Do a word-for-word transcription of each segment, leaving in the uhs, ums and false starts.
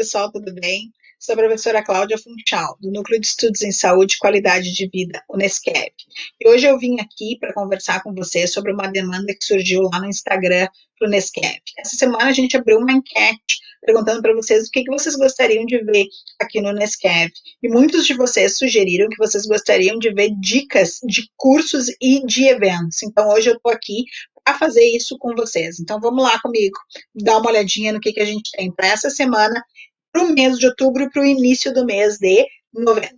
pessoal, tudo bem? Sou a professora Cláudia Funchal, do Núcleo de Estudos em Saúde e Qualidade de Vida, o NESQV. E hoje eu vim aqui para conversar com vocês sobre uma demanda que surgiu lá no Instagram para o NESQV. Essa semana a gente abriu uma enquete perguntando para vocês o que, que vocês gostariam de ver aqui no NESQV. E muitos de vocês sugeriram que vocês gostariam de ver dicas de cursos e de eventos. Então hoje eu estou aqui a fazer isso com vocês. Então vamos lá comigo, dar uma olhadinha no que, que a gente tem para essa semana, para o mês de outubro e para o início do mês de novembro.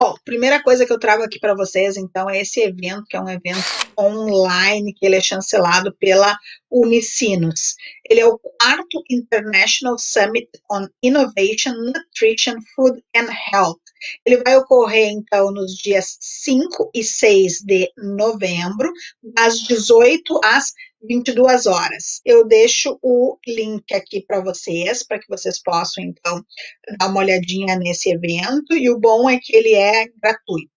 Bom, primeira coisa que eu trago aqui para vocês, então, é esse evento, que é um evento online, que ele é chancelado pela Unisinos. Ele é o quarto International Summit on Innovation, Nutrition, Food and Health. Ele vai ocorrer, então, nos dias cinco e seis de novembro, das dezoito às vinte e duas horas. Eu deixo o link aqui para vocês, para que vocês possam, então, dar uma olhadinha nesse evento, e o bom é que ele é gratuito.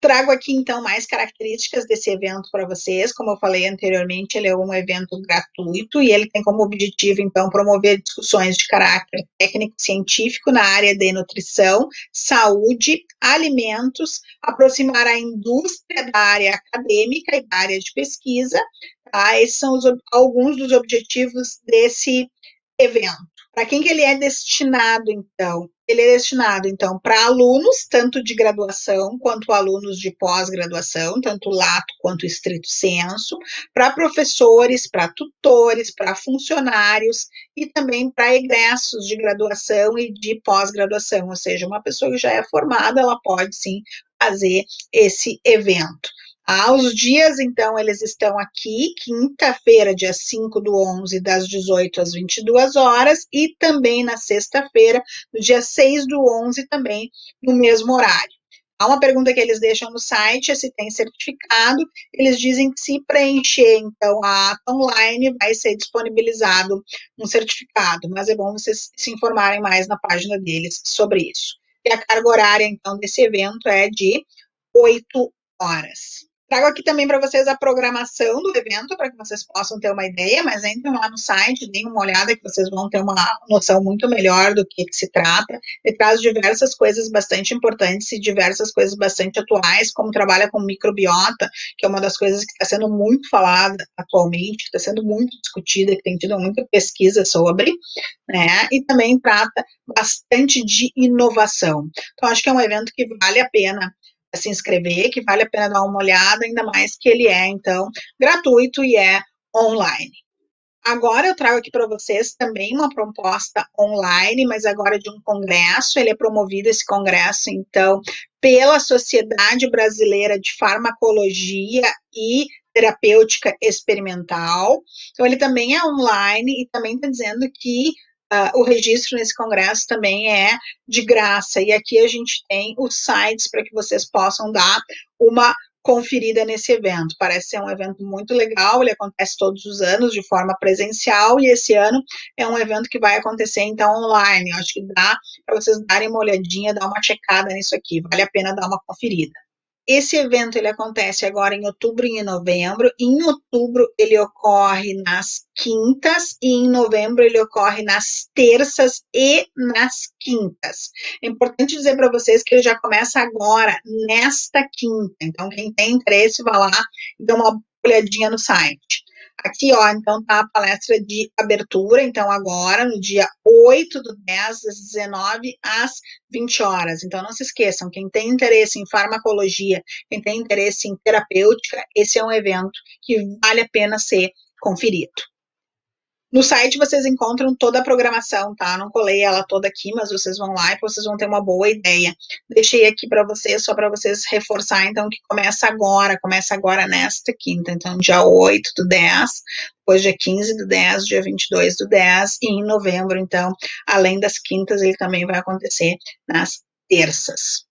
Trago aqui, então, mais características desse evento para vocês. Como eu falei anteriormente, ele é um evento gratuito e ele tem como objetivo, então, promover discussões de caráter técnico-científico na área de nutrição, saúde, alimentos, aproximar a indústria da área acadêmica e da área de pesquisa. Tá? Esses são os, alguns dos objetivos desse evento. Para quem que ele é destinado, então? Ele é destinado, então, para alunos, tanto de graduação quanto alunos de pós-graduação, tanto lato quanto estrito senso, para professores, para tutores, para funcionários e também para egressos de graduação e de pós-graduação, ou seja, uma pessoa que já é formada, ela pode, sim, fazer esse evento. Ah, os dias, então, eles estão aqui, quinta-feira, dia cinco do onze, das dezoito às vinte e duas horas, e também na sexta-feira, no dia seis do onze, também no mesmo horário. Há uma pergunta que eles deixam no site, é se tem certificado. Eles dizem que se preencher, então, a ata online, vai ser disponibilizado um certificado, mas é bom vocês se informarem mais na página deles sobre isso. E a carga horária, então, desse evento é de oito horas. Trago aqui também para vocês a programação do evento, para que vocês possam ter uma ideia, mas entrem lá no site, deem uma olhada que vocês vão ter uma noção muito melhor do que, que se trata. Ele traz diversas coisas bastante importantes e diversas coisas bastante atuais, como trabalha com microbiota, que é uma das coisas que está sendo muito falada atualmente, está sendo muito discutida, que tem tido muita pesquisa sobre, né? E também trata bastante de inovação. Então, acho que é um evento que vale a pena se inscrever, que vale a pena dar uma olhada, ainda mais que ele é, então, gratuito e é online. Agora eu trago aqui para vocês também uma proposta online, mas agora de um congresso. Ele é promovido, esse congresso, então, pela Sociedade Brasileira de Farmacologia e Terapêutica Experimental. Então, ele também é online e também está dizendo que Uh, o registro nesse congresso também é de graça, e aqui a gente tem os sites para que vocês possam dar uma conferida nesse evento. Parece ser um evento muito legal, ele acontece todos os anos de forma presencial, e esse ano é um evento que vai acontecer, então, online. Eu acho que dá para vocês darem uma olhadinha, dar uma checada nisso aqui, vale a pena dar uma conferida. Esse evento, ele acontece agora em outubro e em novembro. Em outubro, ele ocorre nas quintas e em novembro ele ocorre nas terças e nas quintas. É importante dizer para vocês que ele já começa agora, nesta quinta. Então, quem tem interesse, vá lá e dá uma olhadinha no site. Aqui, ó, então, tá a palestra de abertura, então, agora, no dia oito do dez, das dezenove às vinte horas. Então, não se esqueçam, quem tem interesse em farmacologia, quem tem interesse em terapêutica, esse é um evento que vale a pena ser conferido. No site vocês encontram toda a programação, tá? Não colei ela toda aqui, mas vocês vão lá e vocês vão ter uma boa ideia. Deixei aqui para vocês, só para vocês reforçar, então, que começa agora, começa agora nesta quinta. Então, dia oito do dez, depois dia quinze do dez, dia vinte e dois do dez, e em novembro, então, além das quintas, ele também vai acontecer nas terças.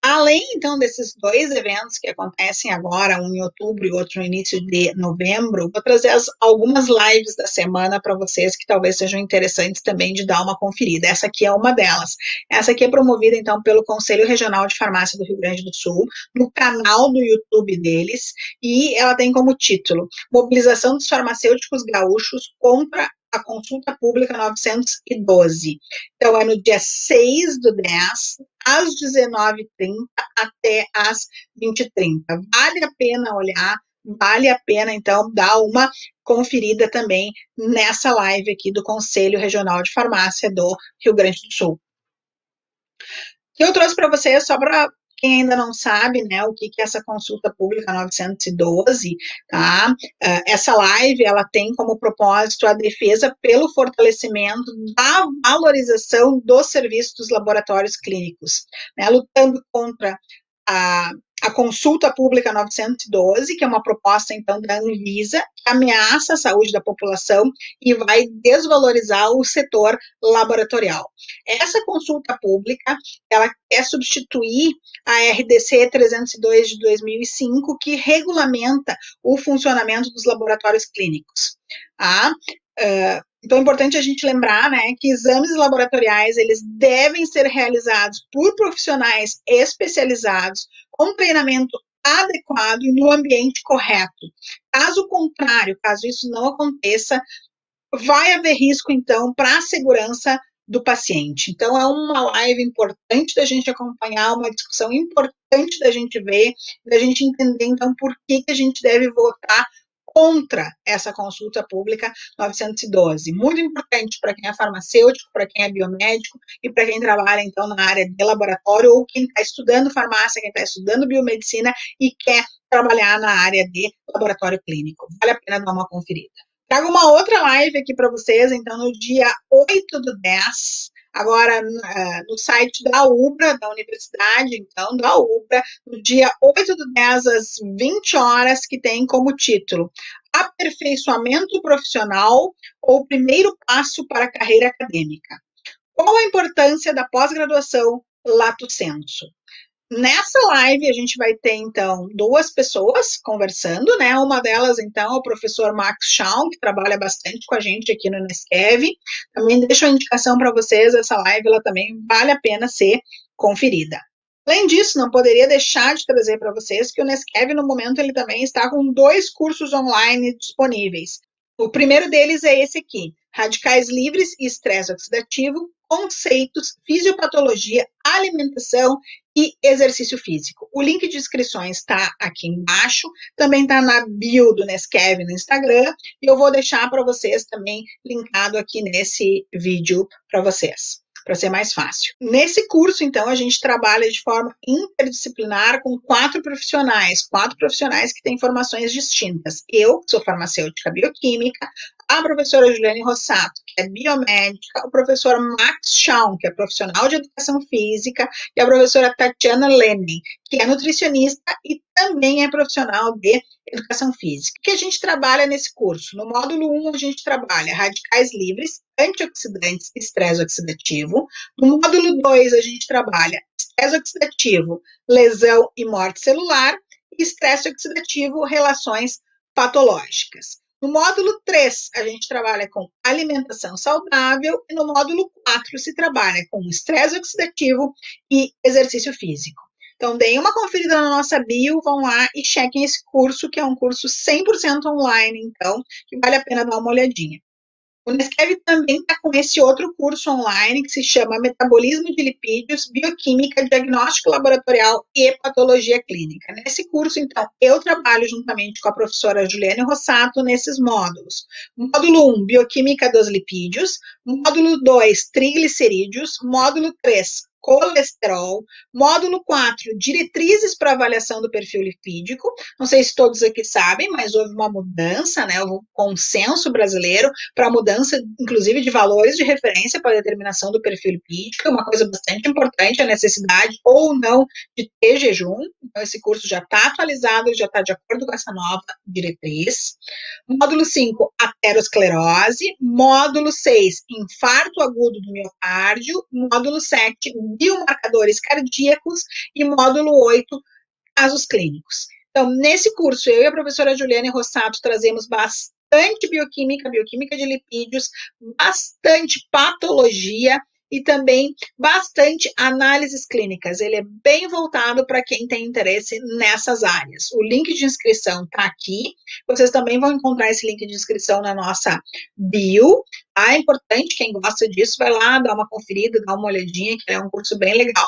Além, então, desses dois eventos que acontecem agora, um em outubro e outro no início de novembro, vou trazer as, algumas lives da semana para vocês que talvez sejam interessantes também de dar uma conferida. Essa aqui é uma delas. Essa aqui é promovida, então, pelo Conselho Regional de Farmácia do Rio Grande do Sul, no canal do YouTube deles, e ela tem como título Mobilização dos Farmacêuticos Gaúchos contra a consulta pública novecentos e doze. Então, é no dia seis do dez, às dezenove e trinta até às vinte e trinta. Vale a pena olhar, vale a pena, então, dar uma conferida também nessa live aqui do Conselho Regional de Farmácia do Rio Grande do Sul. Que eu trouxe para vocês, só para quem ainda não sabe, né, o que, que é essa consulta pública novecentos e doze, tá? Essa live, ela tem como propósito a defesa pelo fortalecimento da valorização dos serviços dos laboratórios clínicos, né, lutando contra a, a consulta pública novecentos e doze, que é uma proposta, então, da Anvisa, que ameaça a saúde da população e vai desvalorizar o setor laboratorial. Essa consulta pública, ela quer substituir a R D C trezentos e dois de dois mil e cinco, que regulamenta o funcionamento dos laboratórios clínicos. Ah, uh, então é importante a gente lembrar, né, que exames laboratoriais, eles devem ser realizados por profissionais especializados, com treinamento adequado e no ambiente correto. Caso contrário, caso isso não aconteça, vai haver risco, então, para a segurança do paciente. Então, é uma live importante da gente acompanhar, uma discussão importante da gente ver, da gente entender, então, por que, que a gente deve votar contra essa consulta pública novecentos e doze. Muito importante para quem é farmacêutico, para quem é biomédico e para quem trabalha, então, na área de laboratório ou quem está estudando farmácia, quem está estudando biomedicina e quer trabalhar na área de laboratório clínico. Vale a pena dar uma conferida. Trago uma outra live aqui para vocês, então, no dia oito do dez, agora no site da Ulbra, da universidade, então, da Ulbra, no dia oito do dez, às vinte horas, que tem como título Aperfeiçoamento Profissional ou Primeiro Passo para a Carreira Acadêmica. Qual a importância da pós-graduação lato sensu? Nessa live, a gente vai ter, então, duas pessoas conversando, né? Uma delas, então, é o professor Max Schaum, que trabalha bastante com a gente aqui no N E S Q V. Também deixo a indicação para vocês, essa live, ela também vale a pena ser conferida. Além disso, não poderia deixar de trazer para vocês que o N E S Q V, no momento, ele também está com dois cursos online disponíveis. O primeiro deles é esse aqui, Radicais Livres e Estresse Oxidativo, Conceitos, Fisiopatologia, Alimentação e Exercício Físico. O link de inscrições está aqui embaixo, também está na bio do N E S Q V no Instagram, e eu vou deixar para vocês também linkado aqui nesse vídeo para vocês, para ser mais fácil. Nesse curso, então, a gente trabalha de forma interdisciplinar com quatro profissionais, quatro profissionais que têm formações distintas. Eu, que sou farmacêutica bioquímica, a professora Juliane Rossato, que é biomédica, o professor Max Schaum, que é profissional de educação física, e a professora Tatiana Lenny, que é nutricionista e também é profissional de educação física. O que a gente trabalha nesse curso? No módulo um, a gente trabalha radicais livres, antioxidantes e estresse oxidativo. No módulo dois, a gente trabalha estresse oxidativo, lesão e morte celular, e estresse oxidativo, relações patológicas. No módulo três, a gente trabalha com alimentação saudável, e no módulo quatro, se trabalha com estresse oxidativo e exercício físico. Então, deem uma conferida na nossa bio, vão lá e chequem esse curso, que é um curso cem por cento online, então, que vale a pena dar uma olhadinha. O N E S Q V também está com esse outro curso online, que se chama Metabolismo de Lipídios, Bioquímica, Diagnóstico Laboratorial e Patologia Clínica. Nesse curso, então, eu trabalho juntamente com a professora Juliane Rossato nesses módulos. Módulo um, Bioquímica dos Lipídios. Módulo dois, Triglicerídeos. Módulo três, Colesterol. Módulo quatro, diretrizes para avaliação do perfil lipídico. Não sei se todos aqui sabem, mas houve uma mudança, né? Houve um consenso brasileiro para a mudança, inclusive, de valores de referência para a determinação do perfil lipídico. Uma coisa bastante importante, a necessidade ou não de ter jejum. Então, esse curso já está atualizado, já está de acordo com essa nova diretriz. Módulo cinco, aterosclerose. Módulo seis, infarto agudo do miocárdio. Módulo sete, biomarcadores cardíacos, e módulo oito, casos clínicos. Então, nesse curso, eu e a professora Juliane Rossato trazemos bastante bioquímica, bioquímica de lipídios, bastante patologia e também bastante análises clínicas. Ele é bem voltado para quem tem interesse nessas áreas. O link de inscrição está aqui. Vocês também vão encontrar esse link de inscrição na nossa bio. Tá? É importante, quem gosta disso, vai lá, dá uma conferida, dá uma olhadinha, que é um curso bem legal.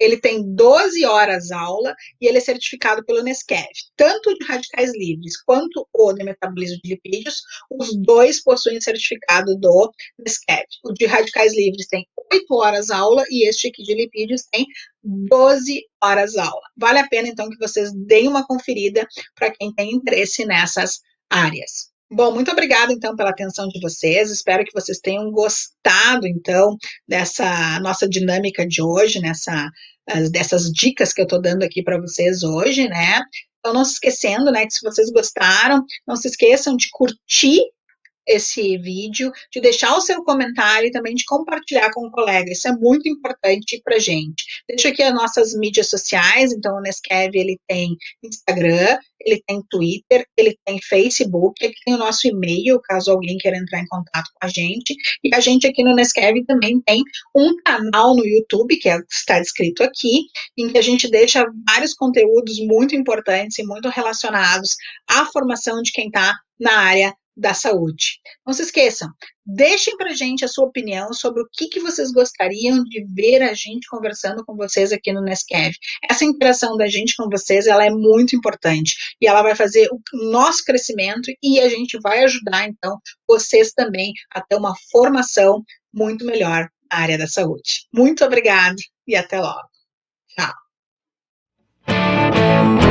Ele tem doze horas aula e ele é certificado pelo N E S Q V, tanto de radicais livres quanto o de metabolismo de lipídios, os dois possuem certificado do N E S Q V. O de radicais livres tem oito horas aula e este aqui de lipídios tem doze horas aula. Vale a pena, então, que vocês deem uma conferida para quem tem interesse nessas áreas. Bom, muito obrigada, então, pela atenção de vocês. Espero que vocês tenham gostado, então, dessa nossa dinâmica de hoje, nessa, dessas dicas que eu estou dando aqui para vocês hoje, né? Então, não se esquecendo, né, que se vocês gostaram, não se esqueçam de curtir esse vídeo, de deixar o seu comentário e também de compartilhar com o colega. Isso é muito importante pra gente. Deixo aqui as nossas mídias sociais, então o N E S Q V, ele tem Instagram, ele tem Twitter, ele tem Facebook, aqui tem o nosso e-mail, caso alguém queira entrar em contato com a gente, e a gente aqui no N E S Q V também tem um canal no YouTube, que é, está descrito aqui, em que a gente deixa vários conteúdos muito importantes e muito relacionados à formação de quem está na área da saúde. Não se esqueçam, deixem pra gente a sua opinião sobre o que, que vocês gostariam de ver a gente conversando com vocês aqui no N E S Q V. Essa interação da gente com vocês, ela é muito importante e ela vai fazer o nosso crescimento e a gente vai ajudar, então, vocês também a ter uma formação muito melhor na área da saúde. Muito obrigada e até logo. Tchau.